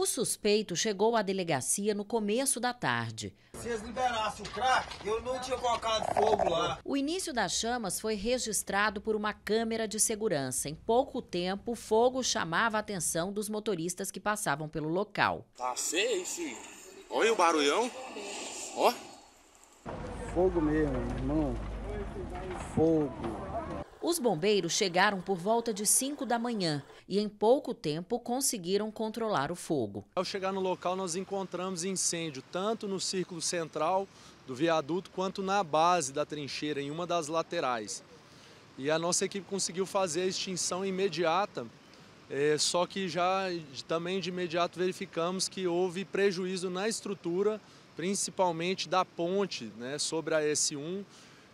O suspeito chegou à delegacia no começo da tarde. Se eles liberassem o crack, eu não tinha colocado fogo lá. O início das chamas foi registrado por uma câmera de segurança. Em pouco tempo, o fogo chamava a atenção dos motoristas que passavam pelo local. Passei, sim. Olha o barulhão. Ó. Fogo mesmo, irmão. Fogo. Os bombeiros chegaram por volta de 5 da manhã e em pouco tempo conseguiram controlar o fogo. Ao chegar no local nós encontramos incêndio tanto no círculo central do viaduto quanto na base da trincheira em uma das laterais. E a nossa equipe conseguiu fazer a extinção imediata, só que já também de imediato verificamos que houve prejuízo na estrutura, principalmente da ponte, né, sobre a S1.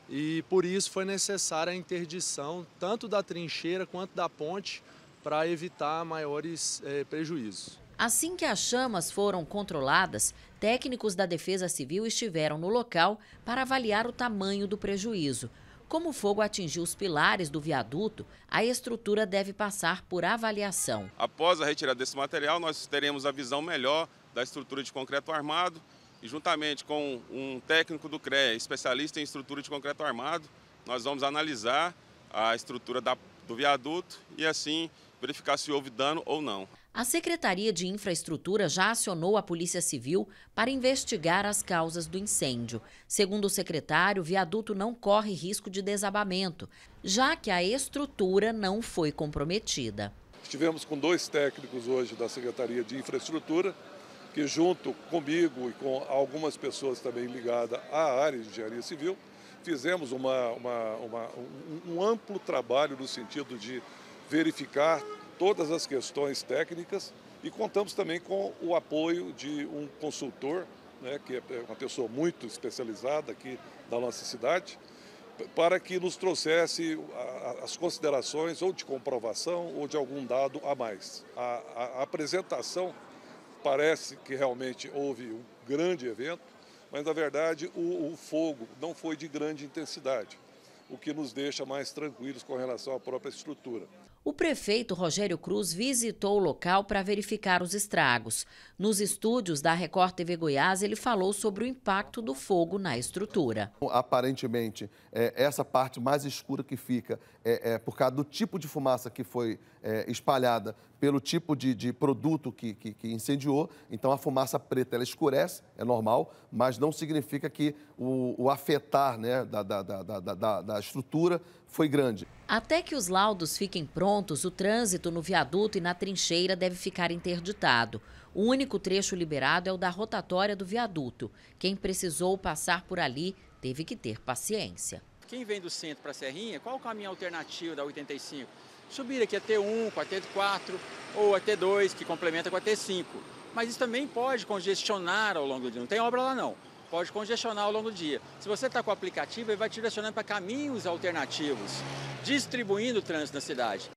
E por isso foi necessária a interdição tanto da trincheira quanto da ponte para evitar maiores prejuízos. Assim que as chamas foram controladas, técnicos da Defesa Civil estiveram no local para avaliar o tamanho do prejuízo. Como o fogo atingiu os pilares do viaduto, a estrutura deve passar por avaliação. Após a retirada desse material, nós teremos a visão melhor da estrutura de concreto armado, e juntamente com um técnico do CREA, especialista em estrutura de concreto armado, nós vamos analisar a estrutura do viaduto e assim verificar se houve dano ou não. A Secretaria de Infraestrutura já acionou a Polícia Civil para investigar as causas do incêndio. Segundo o secretário, o viaduto não corre risco de desabamento, já que a estrutura não foi comprometida. Estivemos com 2 técnicos hoje da Secretaria de Infraestrutura, que junto comigo e com algumas pessoas também ligadas à área de engenharia civil, fizemos um amplo trabalho no sentido de verificar todas as questões técnicas e contamos também com o apoio de um consultor, né, que é uma pessoa muito especializada aqui da nossa cidade, para que nos trouxesse as considerações ou de comprovação ou de algum dado a mais. A apresentação... Parece que realmente houve um grande evento, mas na verdade o fogo não foi de grande intensidade, o que nos deixa mais tranquilos com relação à própria estrutura. O prefeito Rogério Cruz visitou o local para verificar os estragos. Nos estúdios da Record TV Goiás, ele falou sobre o impacto do fogo na estrutura. Aparentemente, essa parte mais escura que fica, por causa do tipo de fumaça que foi espalhada, pelo tipo de produto que incendiou, então a fumaça preta ela escurece, é normal, mas não significa que o afetar, né, da estrutura foi grande. Até que os laudos fiquem prontos, o trânsito no viaduto e na trincheira deve ficar interditado. O único trecho liberado é o da rotatória do viaduto. Quem precisou passar por ali teve que ter paciência. Quem vem do centro para a Serrinha, qual o caminho alternativo da 85? Subir aqui a T1, com a T4 ou a T2, que complementa com a T5. Mas isso também pode congestionar ao longo do dia. Não tem obra lá não. Pode congestionar ao longo do dia. Se você está com o aplicativo, ele vai te direcionando para caminhos alternativos, distribuindo o trânsito na cidade.